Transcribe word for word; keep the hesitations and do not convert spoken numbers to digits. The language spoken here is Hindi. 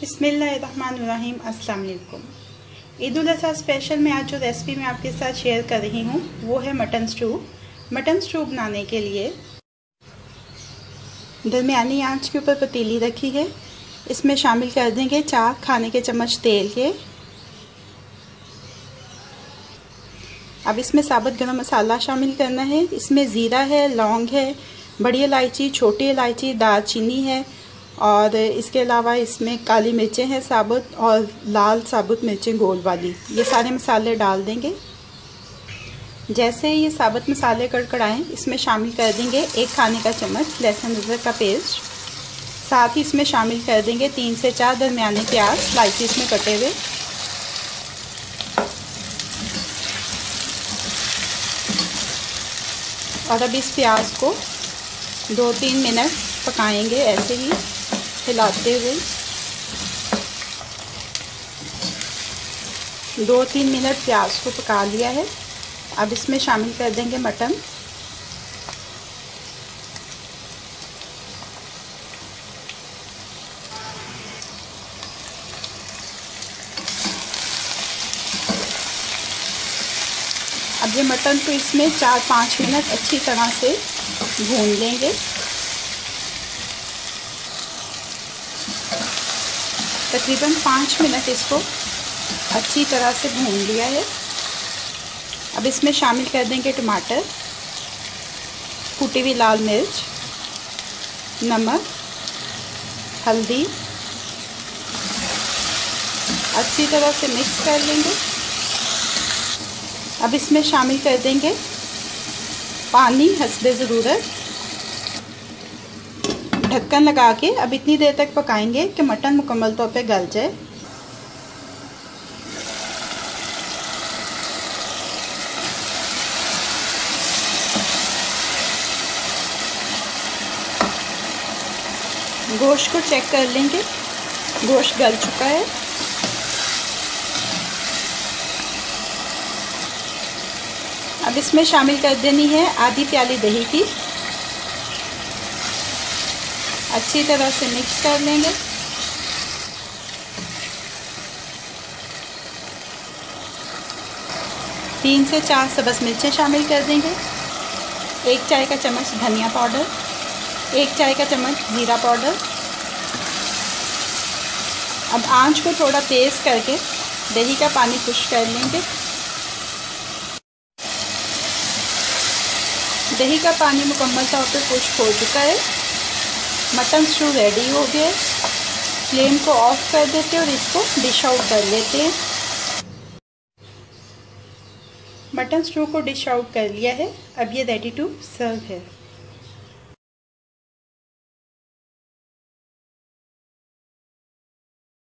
बिस्मिल्लाहिर्रहमानिर्रहीम। अस्सलाम वालेकुम। ईद उल अज़हा स्पेशल में आज जो रेसिपी मैं आपके साथ शेयर कर रही हूँ वो है मटन स्टू। मटन स्टू बनाने के लिए दरमियानी आंच के ऊपर पतीली रखी है। इसमें शामिल कर देंगे चार खाने के चम्मच तेल के। अब इसमें साबुत गरम मसाला शामिल करना है। इसमें ज़ीरा है, लौंग है, बड़ी इलायची, छोटी इलायची, दालचीनी है और इसके अलावा इसमें काली मिर्चें हैं साबुत और लाल साबुत मिर्चें गोल वाली। ये सारे मसाले डाल देंगे। जैसे ये साबुत मसाले कड़कड़ाएं इसमें शामिल कर देंगे एक खाने का चम्मच लहसुन अदरक का पेस्ट। साथ ही इसमें शामिल कर देंगे तीन से चार दरमियाने प्याज स्लाइसिस में कटे हुए। और अब इस प्याज को दो तीन मिनट पकाएंगे ऐसे ही हिलाते हुए। दो तीन मिनट प्याज को पका लिया है। अब इसमें शामिल कर देंगे मटन। अब ये मटन को इसमें चार पाँच मिनट अच्छी तरह से भून लेंगे। तकरीबन पाँच मिनट इसको अच्छी तरह से भून लिया है। अब इसमें शामिल कर देंगे टमाटर, कुटी हुई लाल मिर्च, नमक, हल्दी। अच्छी तरह से मिक्स कर लेंगे। अब इसमें शामिल कर देंगे पानी हस्बे ज़रूरत। ढक्कन लगा के अब इतनी देर तक पकाएंगे कि मटन मुकम्मल तौर पे गल जाए। गोश्त को चेक कर लेंगे, गोश्त गल चुका है। अब इसमें शामिल कर देनी है आधी प्याली दही की। अच्छी तरह से मिक्स कर लेंगे। तीन से चार सब्ज़ मिर्चें शामिल कर देंगे, एक चाय का चम्मच धनिया पाउडर, एक चाय का चम्मच जीरा पाउडर। अब आंच को थोड़ा तेज़ करके दही का पानी खुश कर लेंगे। दही का पानी मुकम्मल तौर पर खुश्क हो चुका है। मटन स्टू रेडी हो गया। फ्लेम को ऑफ कर देते हैं और इसको डिश आउट कर लेते हैं। मटन स्टू को डिश आउट कर लिया है। अब ये रेडी टू सर्व है।